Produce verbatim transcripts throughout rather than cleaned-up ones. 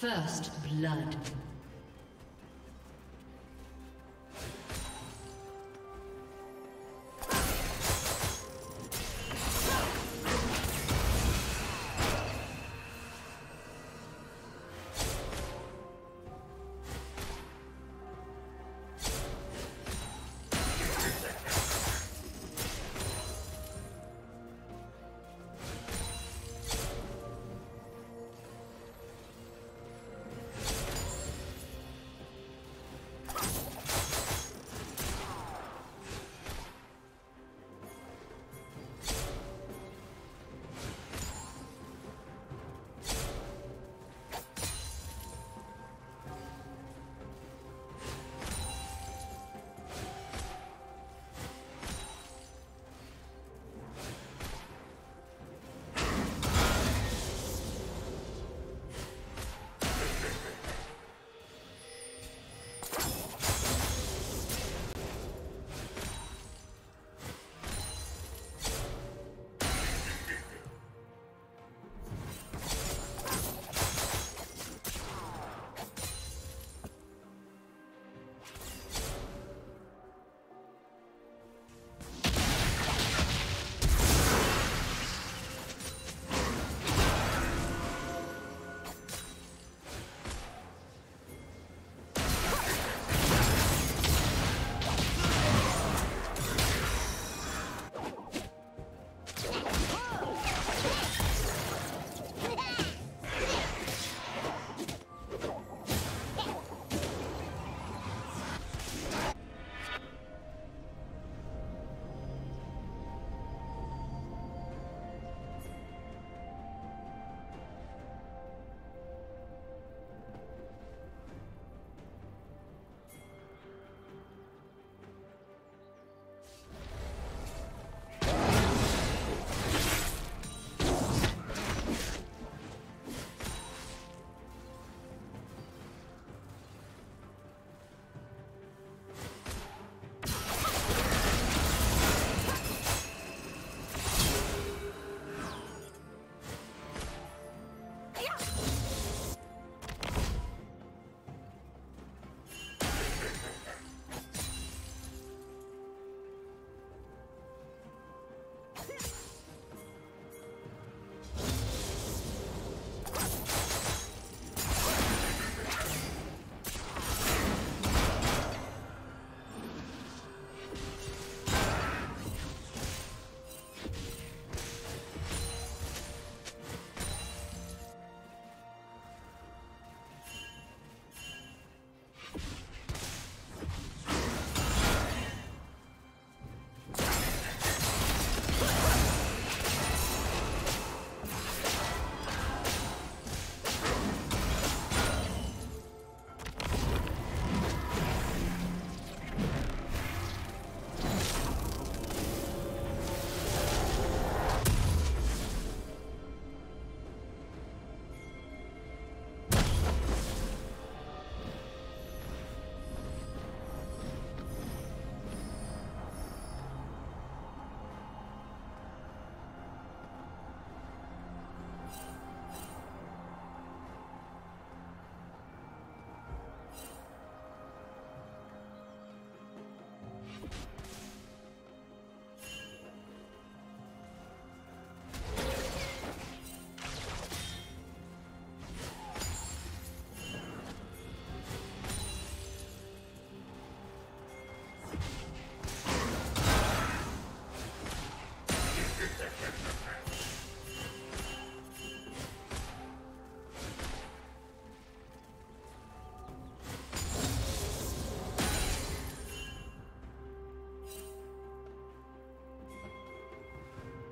First blood.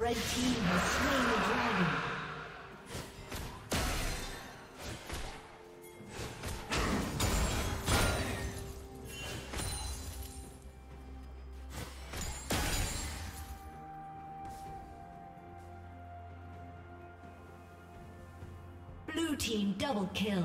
Red team has slain the dragon. Blue team double kill.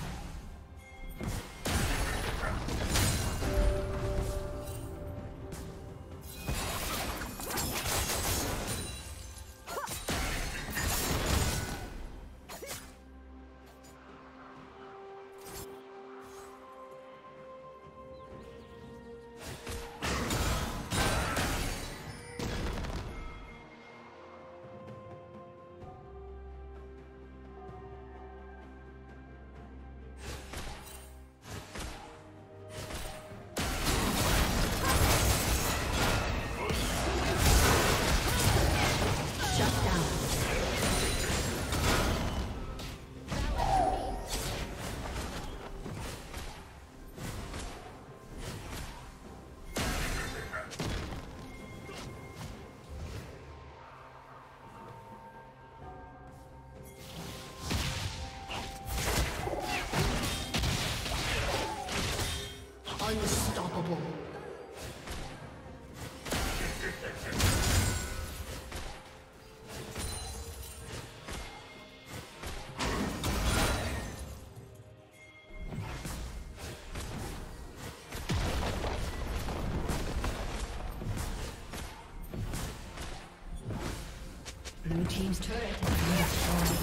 Blue team's turret has been destroyed.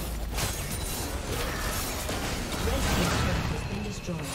Red team's turret has been destroyed.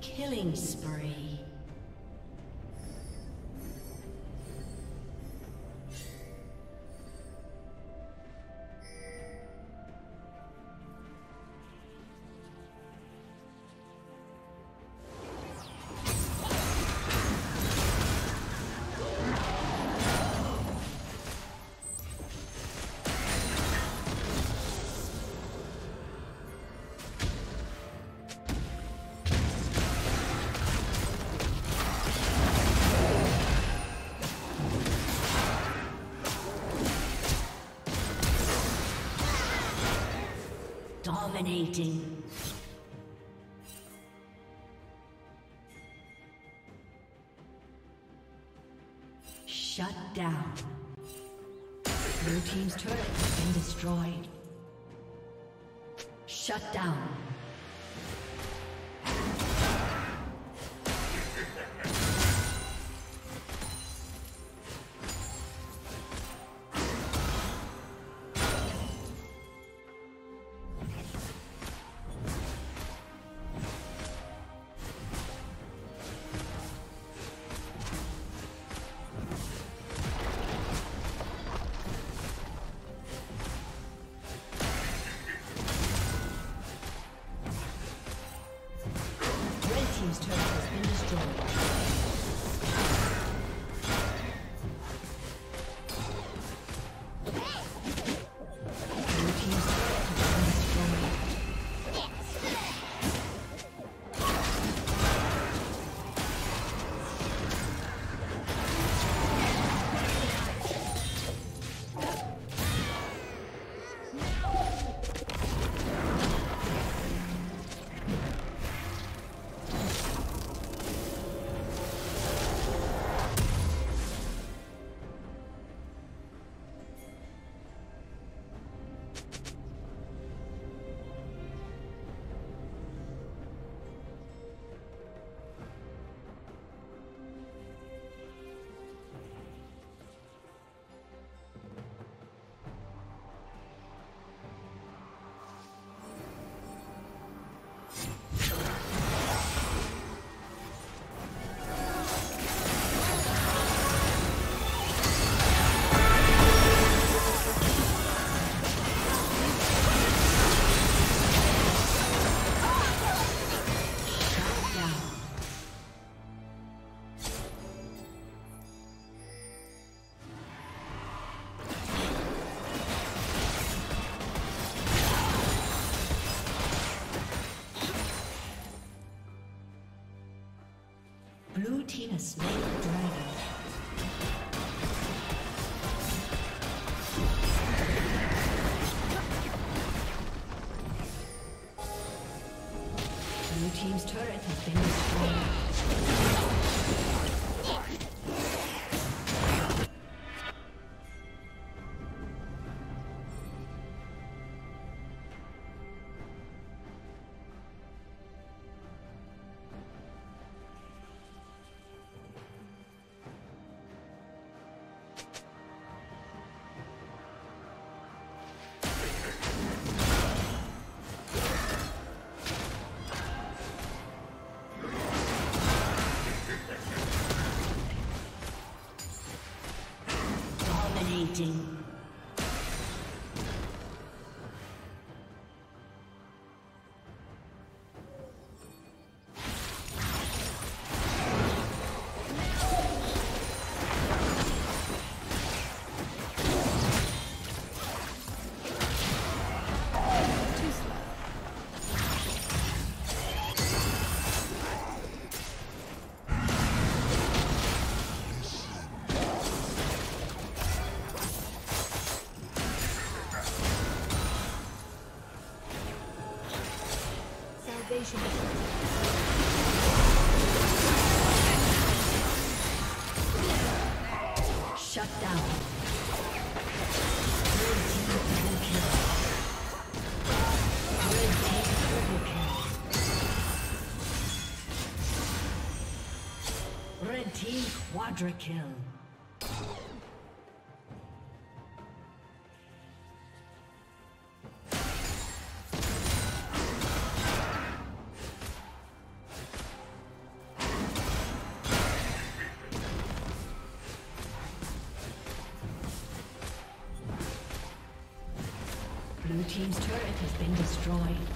Killing spree. Dominating. Shut down. Blue team's turret has been destroyed. Shut down. blue team has slain the dragon. Blue team's turret has been destroyed. Dominating. Shut down. Red team triple kill. Red team triple kill. Red team quadra kill. Blue team's turret has been destroyed.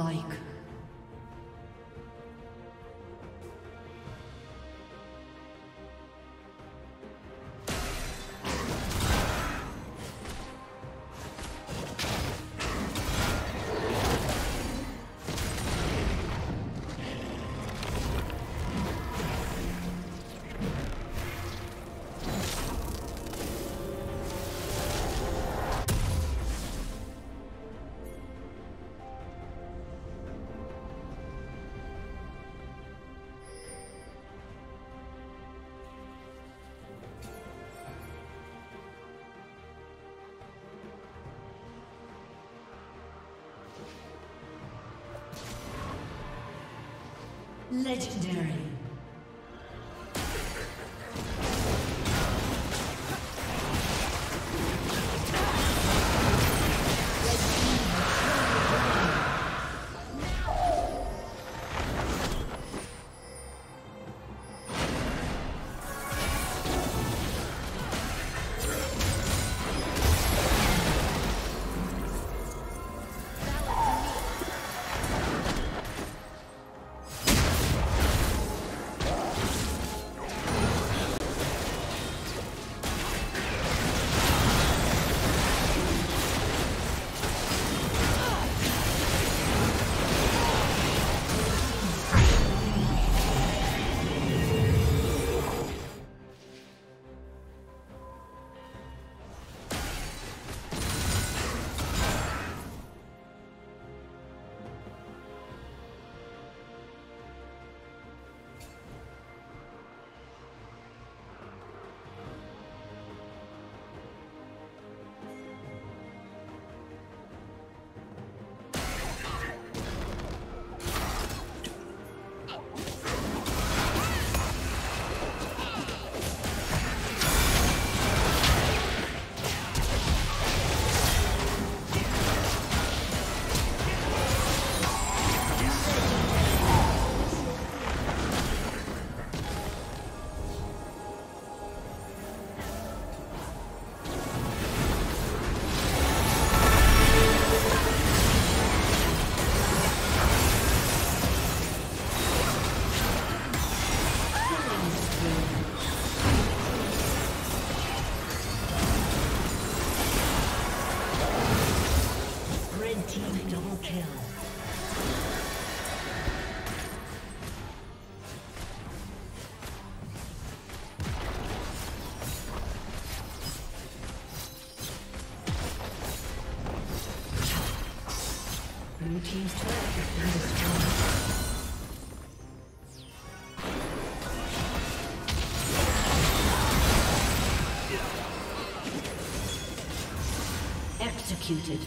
Like Legendary. Blue team's turret has been destroyed. Executed.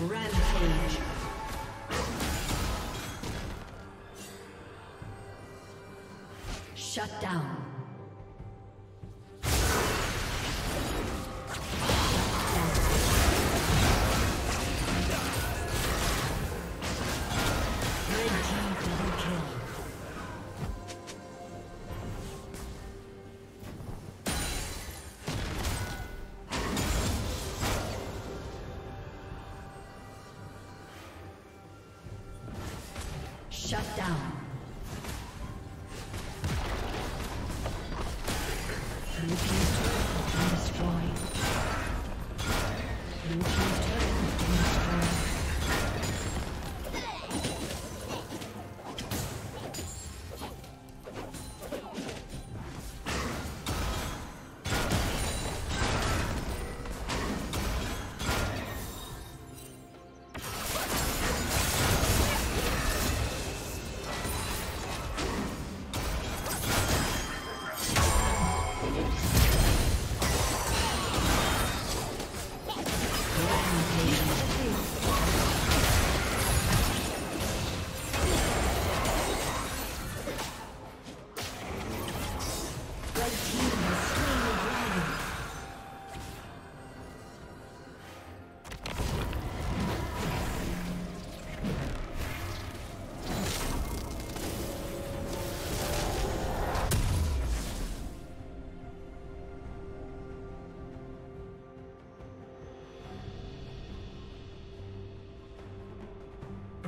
Rampage. Shut down. Shut down.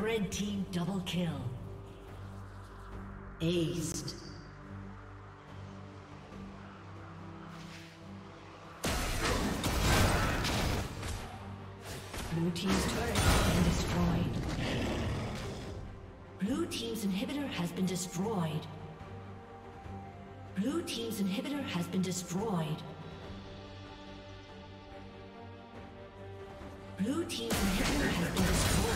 Red team double kill. Aced. Blue team's turret has been destroyed. Blue team's inhibitor has been destroyed. Blue team's inhibitor has been destroyed. Blue team's inhibitor has been destroyed.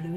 Blue